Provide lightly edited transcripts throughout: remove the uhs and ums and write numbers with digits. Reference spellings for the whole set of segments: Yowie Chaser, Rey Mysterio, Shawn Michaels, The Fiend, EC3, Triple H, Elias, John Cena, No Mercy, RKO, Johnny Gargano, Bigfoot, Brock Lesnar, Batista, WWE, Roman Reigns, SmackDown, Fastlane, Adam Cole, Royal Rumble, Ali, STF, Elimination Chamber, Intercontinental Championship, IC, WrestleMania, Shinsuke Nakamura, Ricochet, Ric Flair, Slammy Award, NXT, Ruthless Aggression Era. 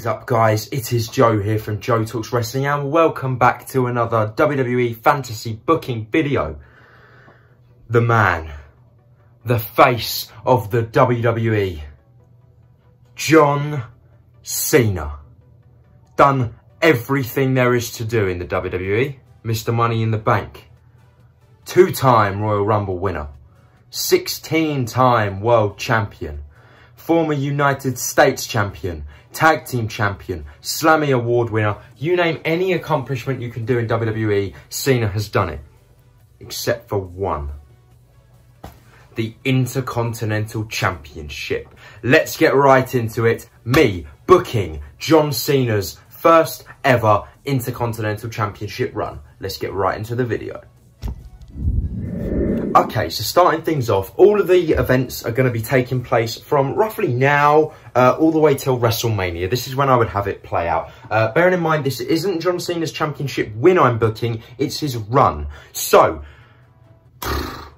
is up, guys? It is Joe here from Joe Talks Wrestling, and welcome back to another WWE Fantasy Booking video. The man, the face of the WWE, John Cena. Done everything there is to do in the WWE. Mr. Money in the Bank. Two-time Royal Rumble winner. 16-time world champion. Former United States champion, tag team champion, Slammy Award winner. You name any accomplishment you can do in WWE, Cena has done it. Except for one. The Intercontinental Championship. Let's get right into it. Me booking John Cena's first ever Intercontinental Championship run. Let's get right into the video. Okay, so starting things off, all of the events are going to be taking place from roughly now all the way till WrestleMania. This is when I would have it play out. Bearing in mind, this isn't John Cena's championship win I'm booking, it's his run. So,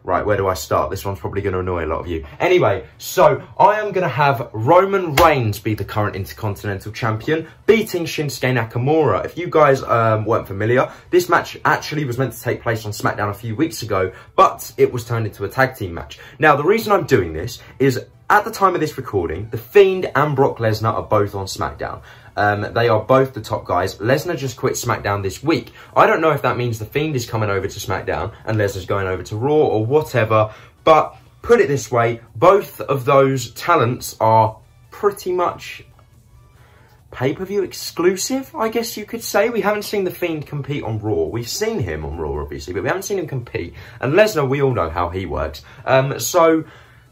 right, where do I start? This one's probably going to annoy a lot of you. Anyway, so I am going to have Roman Reigns be the current Intercontinental Champion, beating Shinsuke Nakamura. If you guys weren't familiar, this match actually was meant to take place on SmackDown a few weeks ago, but it was turned into a tag team match. Now, the reason I'm doing this is at the time of this recording, The Fiend and Brock Lesnar are both on SmackDown. They are both the top guys. Lesnar just quit SmackDown this week. I don't know if that means The Fiend is coming over to SmackDown and Lesnar's going over to Raw or whatever, but put it this way, both of those talents are pretty much pay-per-view exclusive, I guess you could say. We haven't seen The Fiend compete on Raw. We've seen him on Raw, obviously, but we haven't seen him compete. And Lesnar, we all know how he works. So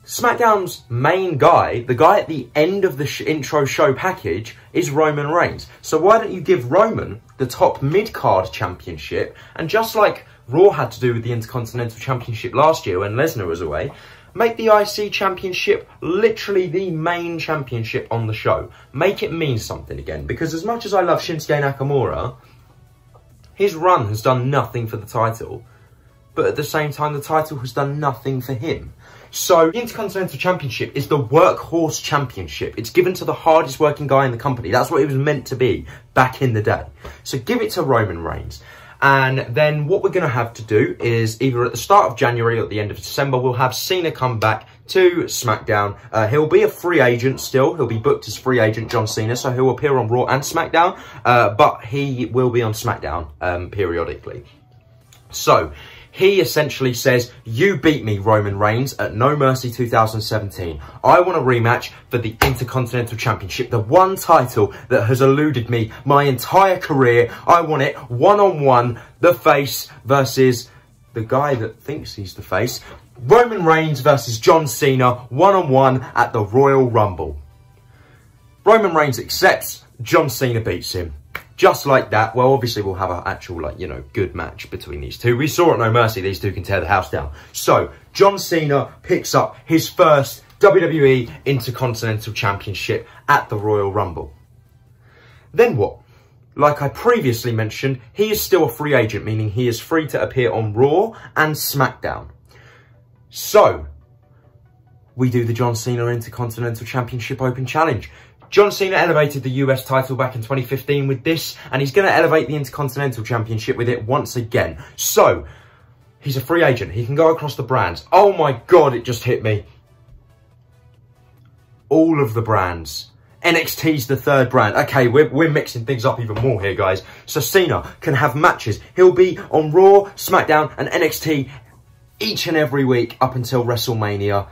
SmackDown's main guy, the guy at the end of the intro show package, is Roman Reigns. So why don't you give Roman the top mid-card championship? And just like Raw had to do with the Intercontinental Championship last year when Lesnar was away, make the IC Championship literally the main championship on the show. Make it mean something again. Because as much as I love Shinsuke Nakamura, his run has done nothing for the title. But at the same time, the title has done nothing for him. So, the Intercontinental Championship is the workhorse championship. It's given to the hardest working guy in the company. That's what it was meant to be back in the day. So, give it to Roman Reigns. And then what we're going to have to do is either at the start of January or at the end of December, we'll have Cena come back to SmackDown. He'll be a free agent still. He'll be booked as free agent John Cena, so he'll appear on Raw and SmackDown. But he will be on SmackDown periodically. So, he essentially says, you beat me, Roman Reigns, at No Mercy 2017. I want a rematch for the Intercontinental Championship, the one title that has eluded me my entire career. I want it one-on-one, the face versus the guy that thinks he's the face. Roman Reigns versus John Cena, one-on-one at the Royal Rumble. Roman Reigns accepts, John Cena beats him. Just like that. Well, obviously we'll have an actual, like, you know, good match between these two. We saw at No Mercy these two can tear the house down. So, John Cena picks up his first WWE Intercontinental Championship at the Royal Rumble. Then what? Like I previously mentioned, he is still a free agent, meaning he is free to appear on Raw and SmackDown. So, we do the John Cena Intercontinental Championship Open Challenge. John Cena elevated the US title back in 2015 with this, and he's going to elevate the Intercontinental Championship with it once again. So, he's a free agent. He can go across the brands. Oh my God, it just hit me. All of the brands. NXT's the third brand. Okay, we're mixing things up even more here, guys. So, Cena can have matches. He'll be on Raw, SmackDown, and NXT each and every week up until WrestleMania.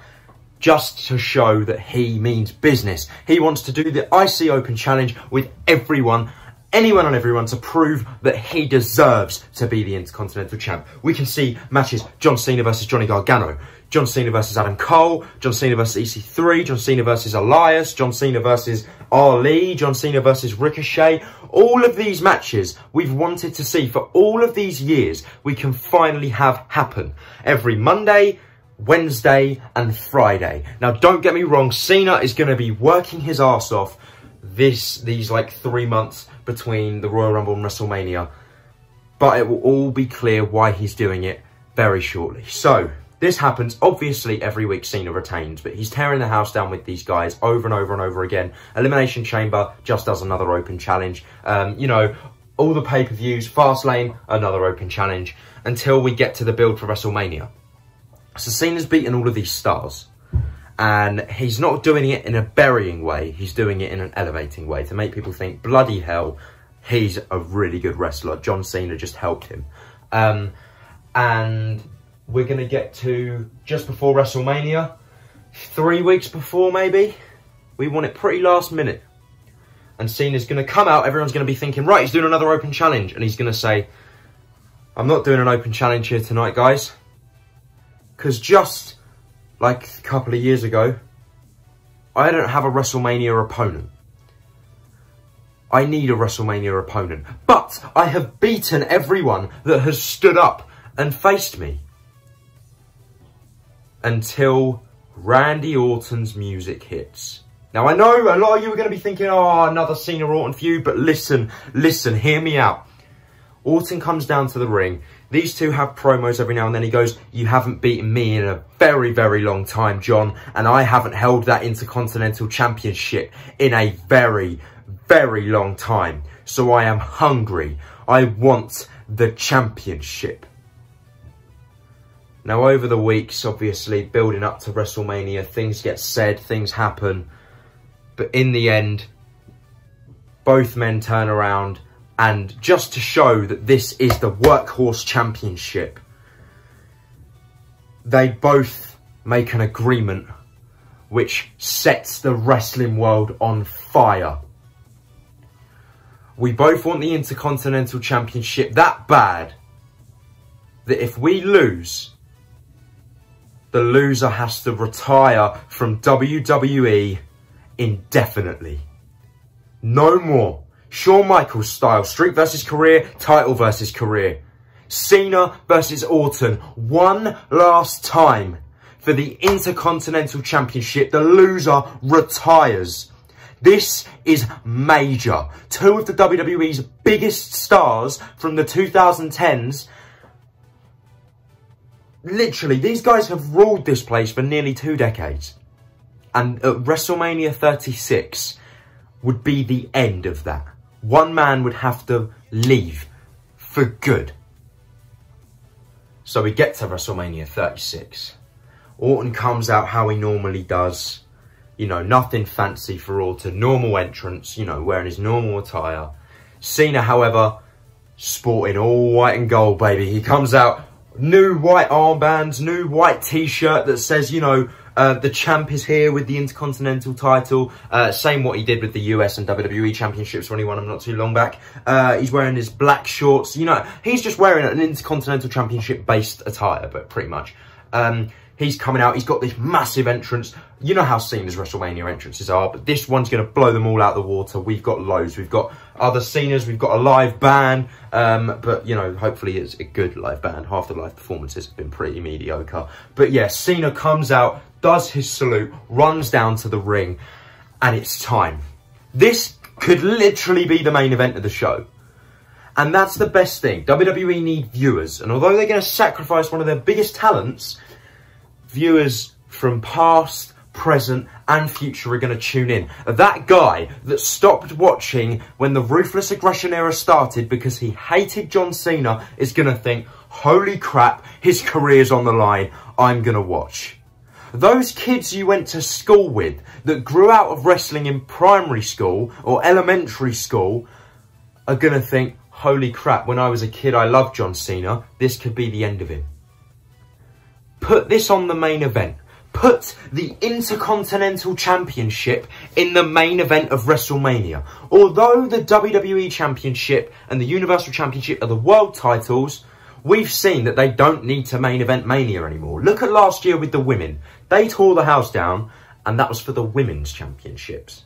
Just to show that he means business. He wants to do the IC Open Challenge with everyone, anyone and everyone, to prove that he deserves to be the Intercontinental Champ. We can see matches John Cena versus Johnny Gargano, John Cena versus Adam Cole, John Cena versus EC3, John Cena versus Elias, John Cena versus Ali, John Cena versus Ricochet. All of these matches we've wanted to see for all of these years, we can finally have happen. Every Monday, Wednesday and Friday. Now, don't get me wrong, Cena is going to be working his ass off these like 3 months between the Royal Rumble and WrestleMania, but it will all be clear why he's doing it very shortly. So, This happens, obviously, every week Cena retains, but he's tearing the house down with these guys over and over and over again. Elimination Chamber just does another open challenge. You know, all the pay-per-views, Fastlane, another open challenge, until we get to the build for WrestleMania. So Cena's beaten all of these stars, and he's not doing it in a burying way, he's doing it in an elevating way to make people think, bloody hell, he's a really good wrestler. John Cena just helped him. And we're going to get to just before WrestleMania, 3 weeks before maybe. We want it pretty last minute. And Cena's going to come out, everyone's going to be thinking, right, he's doing another open challenge. And he's going to say, I'm not doing an open challenge here tonight, guys. Because just like a couple of years ago, I don't have a WrestleMania opponent. I need a WrestleMania opponent. But I have beaten everyone that has stood up and faced me. Until Randy Orton's music hits. Now I know a lot of you are going to be thinking, oh, another Cena Orton feud, but listen, hear me out. Orton comes down to the ring. These two have promos every now and then. He goes, you haven't beaten me in a very, very long time, John, and I haven't held that Intercontinental Championship in a very, very long time. So I am hungry. I want the championship. Now, over the weeks, obviously, building up to WrestleMania, things get said, things happen. But in the end, both men turn around, and just to show that this is the workhorse championship, they both make an agreement which sets the wrestling world on fire. We both want the Intercontinental Championship that bad that if we lose, the loser has to retire from WWE indefinitely. No more. Shawn Michaels style. Streak versus career. Title versus career. Cena versus Orton. One last time for the Intercontinental Championship. The loser retires. This is major. Two of the WWE's biggest stars from the 2010s. Literally, these guys have ruled this place for nearly 2 decades. And at WrestleMania 36 would be the end of that. One man would have to leave for good. So we get to WrestleMania 36. Orton comes out how he normally does. You know, nothing fancy for Orton. Normal entrance, you know, wearing his normal attire. Cena, however, sporting all white and gold, baby. He comes out. New white armbands, new white t-shirt that says, you know, the champ is here with the Intercontinental title. Same what he did with the US and WWE championships when he won them not too long back. He's wearing his black shorts. You know, he's just wearing an Intercontinental Championship-based attire, but pretty much. He's coming out. He's got this massive entrance. You know how Cena's WrestleMania entrances are, but this one's going to blow them all out of the water. We've got loads. We've got other Cenas. We've got a live band. But, you know, hopefully it's a good live band. Half the live performances have been pretty mediocre. But, yeah, Cena comes out, does his salute, runs down to the ring, and it's time. This could literally be the main event of the show. And that's the best thing. WWE need viewers. And although they're going to sacrifice one of their biggest talents, viewers from past, present and future are going to tune in. That guy that stopped watching when the Ruthless Aggression Era started because he hated John Cena is going to think, holy crap, his career's on the line, I'm going to watch. Those kids you went to school with that grew out of wrestling in primary school or elementary school are going to think, holy crap, when I was a kid I loved John Cena, this could be the end of him. Put this on the main event. Put the Intercontinental Championship in the main event of WrestleMania. Although the WWE Championship and the Universal Championship are the world titles, we've seen that they don't need to main event Mania anymore. Look at last year with the women. They tore the house down, and that was for the women's championships.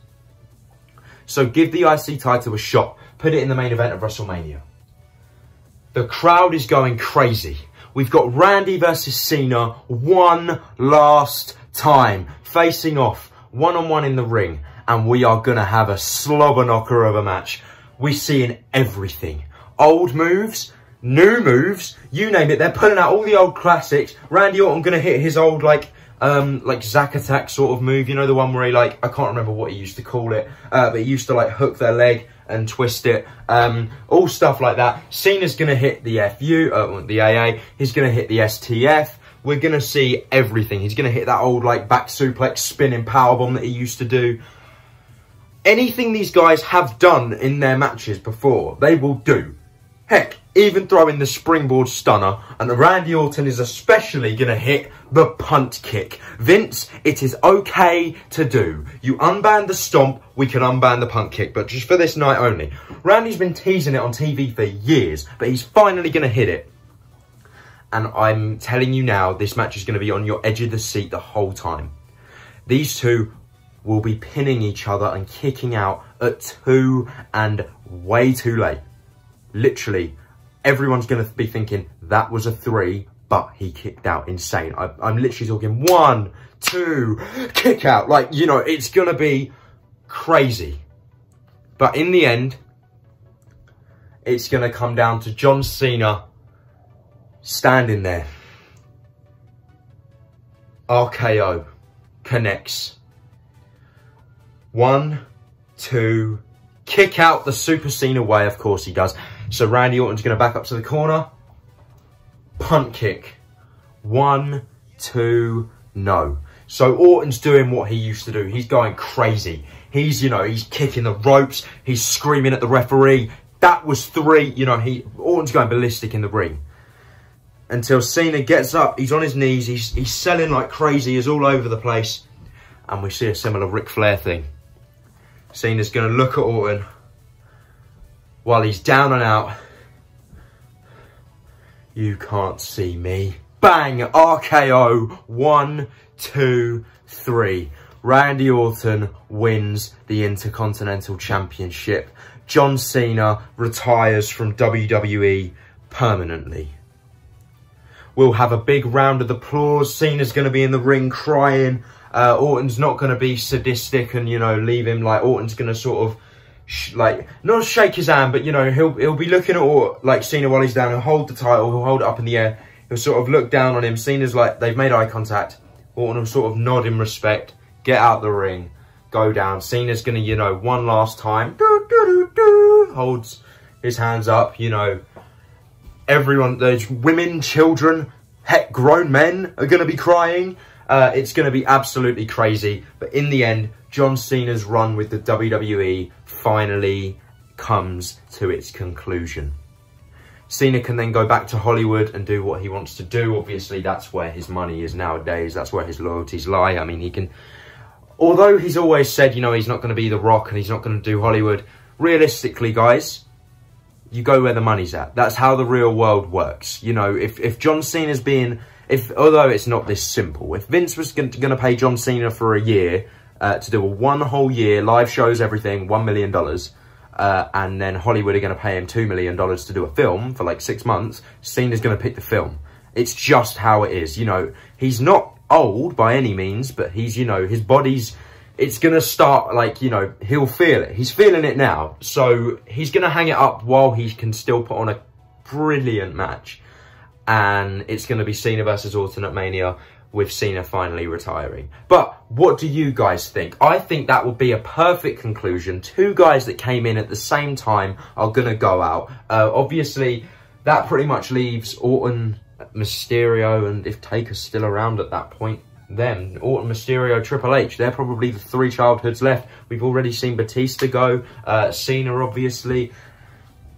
So give the IC title a shot. Put it in the main event of WrestleMania. The crowd is going crazy. We've got Randy versus Cena one last time, facing off, one-on-one in the ring, and we are going to have a slobber knocker of a match. We're seeing everything. Old moves, new moves, you name it. They're pulling out all the old classics. Randy Orton gonna hit his old like Zack Attack sort of move, you know, the one where he like, I can't remember what he used to call it, but he used to like hook their leg and twist it, all stuff like that. Cena's gonna hit the FU, the AA, he's gonna hit the STF. We're gonna see everything. He's gonna hit that old like back suplex spinning powerbomb that he used to do. Anything these guys have done in their matches before, they will do. Heck, even throw in the springboard stunner, and Randy Orton is especially gonna hit the punt kick. Vince, it is okay to do. You unban the stomp, we can unban the punt kick, but just for this night only. Randy's been teasing it on TV for years, but he's finally gonna hit it. And I'm telling you now, this match is gonna be on your edge of the seat the whole time. These two will be pinning each other and kicking out at 2 and way too late. Literally, everyone's going to be thinking, that was a 3, but he kicked out. Insane. I'm literally talking 1, 2, kick out. Like, you know, it's going to be crazy. But in the end, it's going to come down to John Cena standing there. RKO connects. 1, 2, kick out the Super Cena way. Of course he does. So Randy Orton's going to back up to the corner. Punt kick. 1, 2, no. So Orton's doing what he used to do. He's going crazy. He's, you know, he's kicking the ropes. He's screaming at the referee. That was 3. You know, Orton's going ballistic in the ring. Until Cena gets up. He's on his knees. He's selling like crazy. He's all over the place. And we see a similar Ric Flair thing. Cena's going to look at Orton while he's down and out. You can't see me. Bang! RKO. 1, 2, 3. Randy Orton wins the Intercontinental Championship. John Cena retires from WWE permanently. We'll have a big round of applause. Cena's going to be in the ring crying. Orton's not going to be sadistic and, you know, leave him. Like, Orton's going to sort of, not shake his hand, but, you know, he'll be looking at Cena while he's down. He'll hold the title. He'll hold it up in the air. He'll sort of look down on him. Cena's like, they've made eye contact. Orton will sort of nod in respect. Get out the ring. Go down. Cena's going to, you know, one last time. Doo, doo, doo, doo, holds his hands up, you know. Everyone, there's women, children, heck, grown men are going to be crying. It's going to be absolutely crazy. But in the end, John Cena's run with the WWE finally comes to its conclusion. Cena can then go back to Hollywood and do what he wants to do. Obviously, that's where his money is nowadays. That's where his loyalties lie. I mean, he can... Although he's always said, you know, he's not going to be The Rock and he's not going to do Hollywood. Realistically, guys, you go where the money's at. That's how the real world works. You know, if John Cena's being... although it's not this simple, if Vince was going to pay John Cena for a year to do a one whole year, live shows, everything, $1 million, and then Hollywood are going to pay him $2 million to do a film for like 6 months, Cena's going to pick the film. It's just how it is. You know, he's not old by any means, but he's, you know, his body's, it's going to start like, you know, he'll feel it. He's feeling it now. So he's going to hang it up while he can still put on a brilliant match. And it's going to be Cena versus Orton at Mania with Cena finally retiring. But what do you guys think? I think that would be a perfect conclusion. Two guys that came in at the same time are going to go out. Obviously, that pretty much leaves Orton, Mysterio, and if Taker's still around at that point, them. Orton, Mysterio, Triple H. They're probably the 3 childhoods left. We've already seen Batista go, Cena, obviously.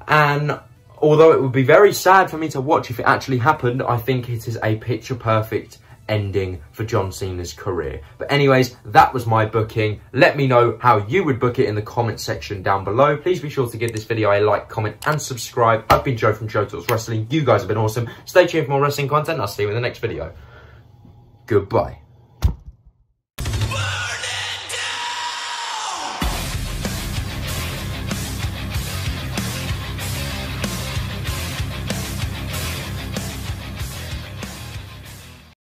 And... although it would be very sad for me to watch if it actually happened, I think it is a picture-perfect ending for John Cena's career. But anyways, that was my booking. Let me know how you would book it in the comment section down below. Please be sure to give this video a like, comment, and subscribe. I've been Joe from JoeTalksWrestling. You guys have been awesome. Stay tuned for more wrestling content. I'll see you in the next video. Goodbye.